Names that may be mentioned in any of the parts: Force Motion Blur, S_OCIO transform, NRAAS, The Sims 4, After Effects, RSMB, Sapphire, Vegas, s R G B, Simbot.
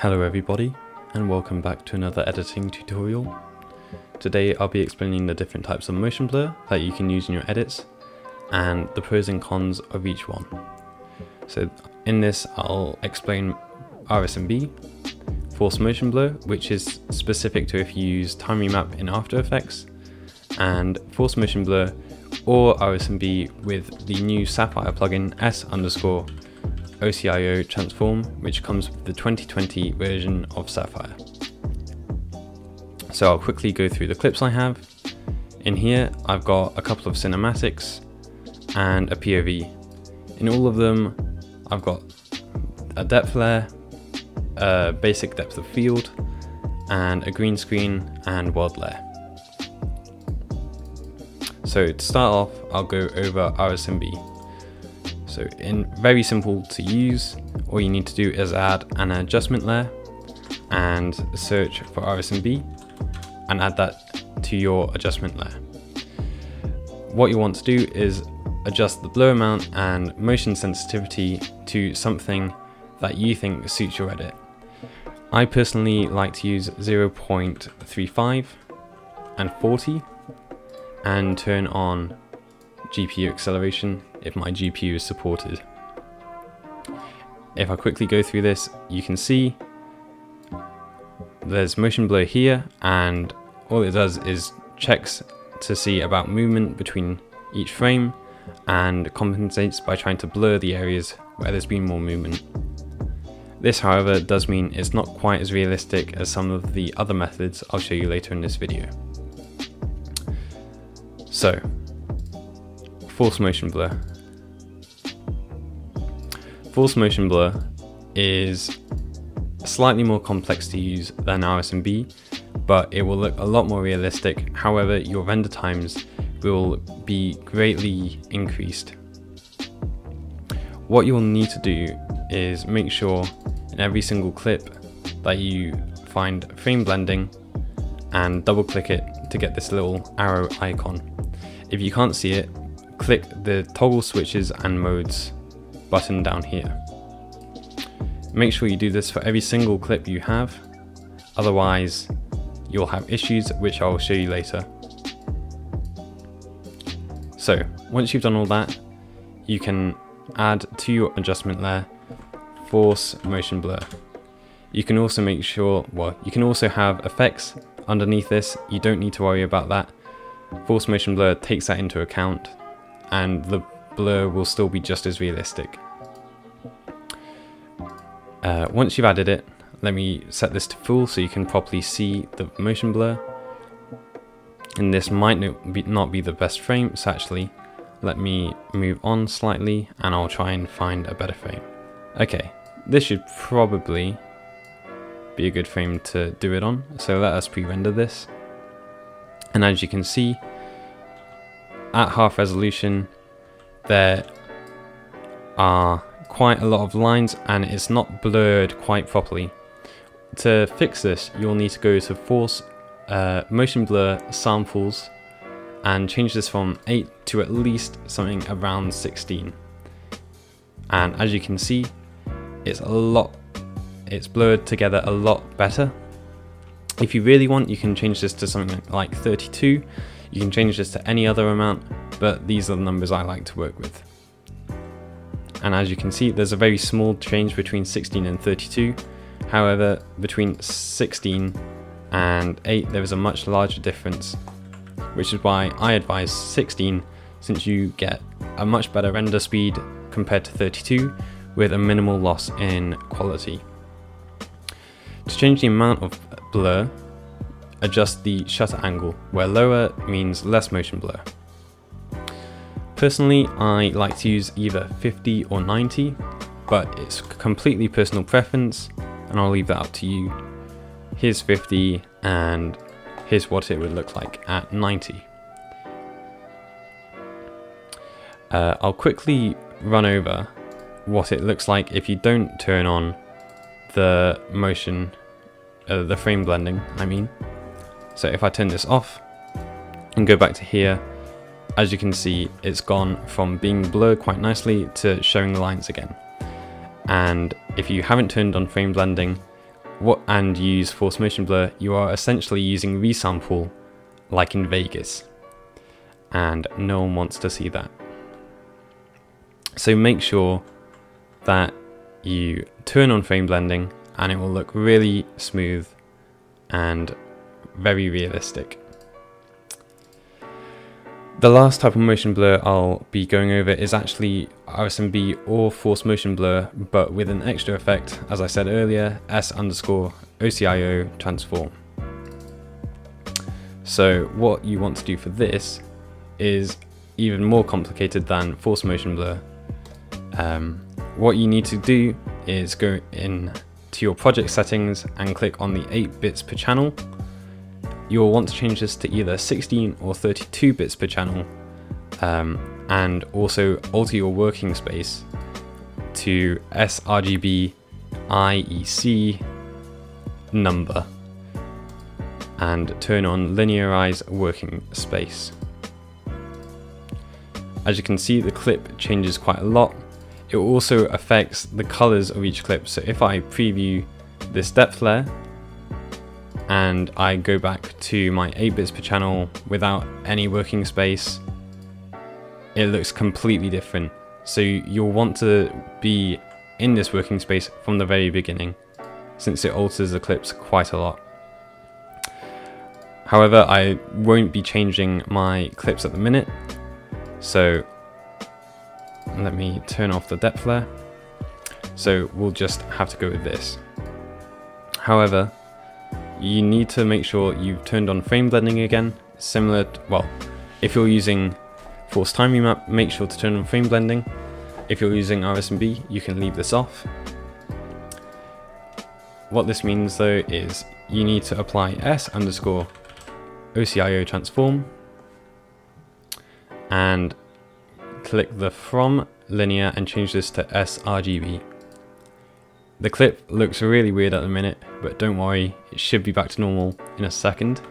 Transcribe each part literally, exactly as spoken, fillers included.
Hello everybody, and welcome back to another editing tutorial. Today I'll be explaining the different types of motion blur that you can use in your edits, and the pros and cons of each one. So in this I'll explain R S M B, Force Motion Blur, which is specific to if you use time remap in After Effects, and Force Motion Blur or R S M B with the new Sapphire plugin S underscore O C I O transform, which comes with the twenty twenty version of Sapphire. So I'll quickly go through the clips I have. In here I've got a couple of cinematics and a P O V. In all of them I've got a depth layer, a basic depth of field, and a green screen and world layer. So to start off, I'll go over R S M B. So in very simple to use, all you need to do is add an adjustment layer and search for R S M B and add that to your adjustment layer. What you want to do is adjust the blur amount and motion sensitivity to something that you think suits your edit. I personally like to use zero point three five and forty and turn on G P U acceleration if my G P U is supported. If I quickly go through this, you can see there's motion blur here, and all it does is checks to see about movement between each frame and compensates by trying to blur the areas where there's been more movement. This, however, does mean it's not quite as realistic as some of the other methods I'll show you later in this video. So, Force Motion Blur. Force Motion Blur is slightly more complex to use than R S M B, but it will look a lot more realistic. However, your render times will be greatly increased. What you'll need to do is make sure in every single clip that you find frame blending and double click it to get this little arrow icon. If you can't see it, click the toggle switches and modes button down here. Make sure you do this for every single clip you have, otherwise you'll have issues which I'll show you later. So once you've done all that, you can add to your adjustment layer Force Motion Blur. You can also make sure, well, you can also have effects underneath this. You don't need to worry about that. Force Motion Blur takes that into account, and the blur will still be just as realistic. Uh, once you've added it, let me set this to full so you can properly see the motion blur. And this might not be the best frame, so actually let me move on slightly and I'll try and find a better frame. Okay, this should probably be a good frame to do it on, so let us pre-render this. And as you can see, at half resolution there are quite a lot of lines and it's not blurred quite properly. To fix this, you'll need to go to Force uh, Motion Blur Samples and change this from eight to at least something around sixteen. And as you can see, it's a lot, it's blurred together a lot better. If you really want, you can change this to something like thirty-two. You can change this to any other amount, but these are the numbers I like to work with. And as you can see, there's a very small change between sixteen and thirty-two. However, between sixteen and eight, there is a much larger difference, which is why I advise sixteen, since you get a much better render speed compared to thirty-two with a minimal loss in quality. To change the amount of blur, adjust the shutter angle, where lower means less motion blur. Personally, I like to use either fifty or ninety, but it's completely personal preference and I'll leave that up to you. Here's fifty and here's what it would look like at ninety. Uh, I'll quickly run over what it looks like if you don't turn on the motion, uh, the frame blending, I mean. So if I turn this off and go back to here, as you can see, it's gone from being blurred quite nicely to showing the lines again. And if you haven't turned on frame blending, what and use Force Motion Blur, you are essentially using resample like in Vegas, and no one wants to see that. So make sure that you turn on frame blending and it will look really smooth and very realistic. The last type of motion blur I'll be going over is actually R S M B or Force Motion Blur, but with an extra effect, as I said earlier, S underscore O C I O transform. So what you want to do for this is even more complicated than Force Motion Blur. Um, what you need to do is go in to your project settings and click on the eight bits per channel. You will want to change this to either sixteen or thirty-two bits per channel, um, and also alter your working space to s R G B I E C number and turn on linearize working space. As you can see, the clip changes quite a lot. It also affects the colors of each clip. So if I preview this depth layer and I go back to my eight bits per channel without any working space, it looks completely different. So you'll want to be in this working space from the very beginning, since it alters the clips quite a lot. However, I won't be changing my clips at the minute, so let me turn off the depth layer. So we'll just have to go with this. However, you need to make sure you've turned on frame blending again, similar to, well, if you're using Force Time Remap, make sure to turn on frame blending. If you're using R S M B, you can leave this off. What this means though is you need to apply S underscore O C I O transform and click the from linear and change this to s R G B. The clip looks really weird at the minute, but don't worry, it should be back to normal in a second.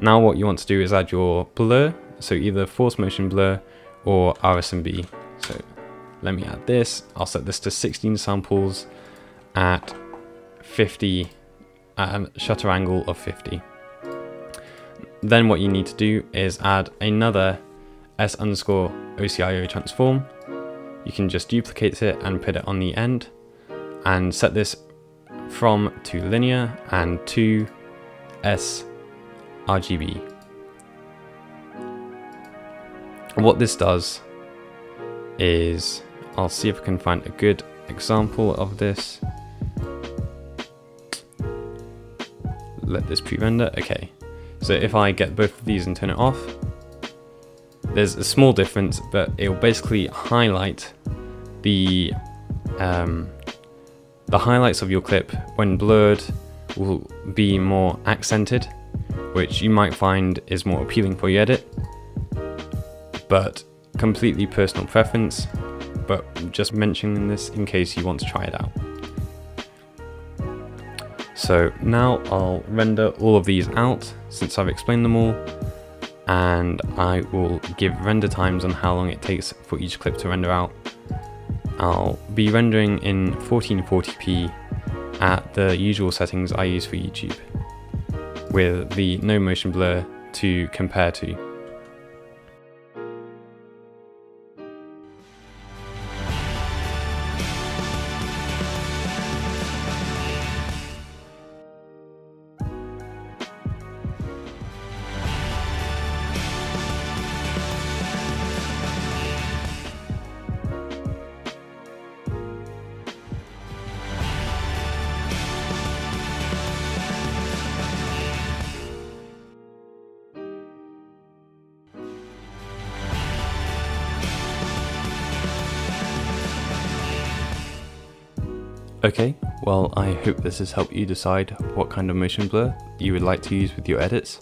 Now what you want to do is add your blur, so either Force Motion Blur or R S M B. So let me add this. I'll set this to sixteen samples at fifty, at a shutter angle of fifty. Then what you need to do is add another S underscore O C I O transform. You can just duplicate it and put it on the end and set this from to linear and to s R G B. What this does is, I'll see if I can find a good example of this. Let this pre-render. Okay, so if I get both of these and turn it off, there's a small difference, but it will basically highlight the um, the highlights of your clip when blurred will be more accented, which you might find is more appealing for your edit, but completely personal preference, but just mentioning this in case you want to try it out. So now I'll render all of these out since I've explained them all, and I will give render times on how long it takes for each clip to render out. I'll be rendering in fourteen forty p at the usual settings I use for YouTube, with the no motion blur to compare to. Okay, well, I hope this has helped you decide what kind of motion blur you would like to use with your edits,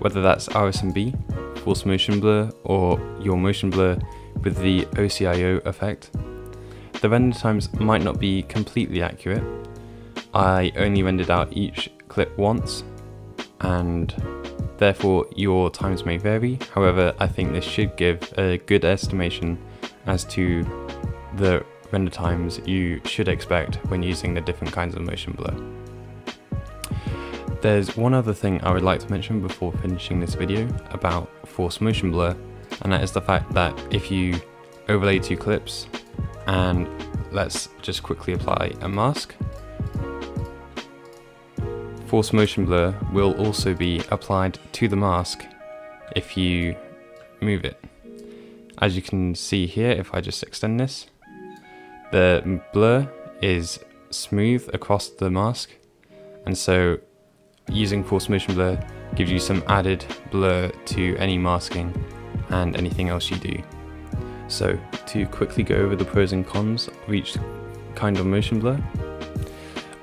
whether that's R S M B, Force Motion Blur, or your motion blur with the O C I O effect. The render times might not be completely accurate. I only rendered out each clip once, and therefore your times may vary. However, I think this should give a good estimation as to the render times you should expect when using the different kinds of motion blur. There's one other thing I would like to mention before finishing this video about Force Motion Blur, and that is the fact that if you overlay two clips, and let's just quickly apply a mask, Force Motion Blur will also be applied to the mask if you move it. As you can see here, if I just extend this, the blur is smooth across the mask, and so using Force Motion Blur gives you some added blur to any masking and anything else you do. So to quickly go over the pros and cons of each kind of motion blur,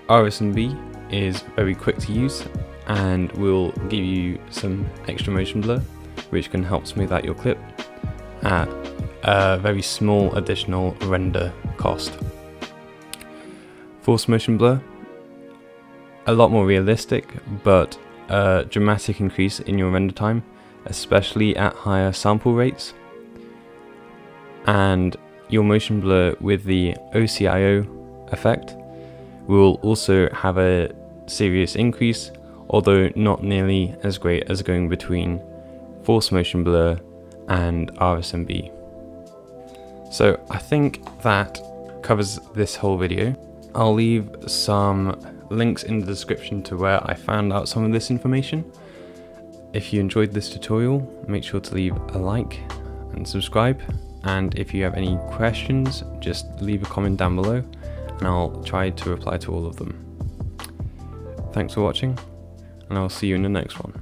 R S M B is very quick to use and will give you some extra motion blur which can help smooth out your clip at a very small additional render cost. Force Motion Blur, a lot more realistic, but a dramatic increase in your render time, especially at higher sample rates. And your motion blur with the S_OCIO effect will also have a serious increase, although not nearly as great as going between Force Motion Blur and R S M B. So I think that covers this whole video. I'll leave some links in the description to where I found out some of this information. If you enjoyed this tutorial, make sure to leave a like and subscribe, and if you have any questions, just leave a comment down below and I'll try to reply to all of them. Thanks for watching, and I'll see you in the next one.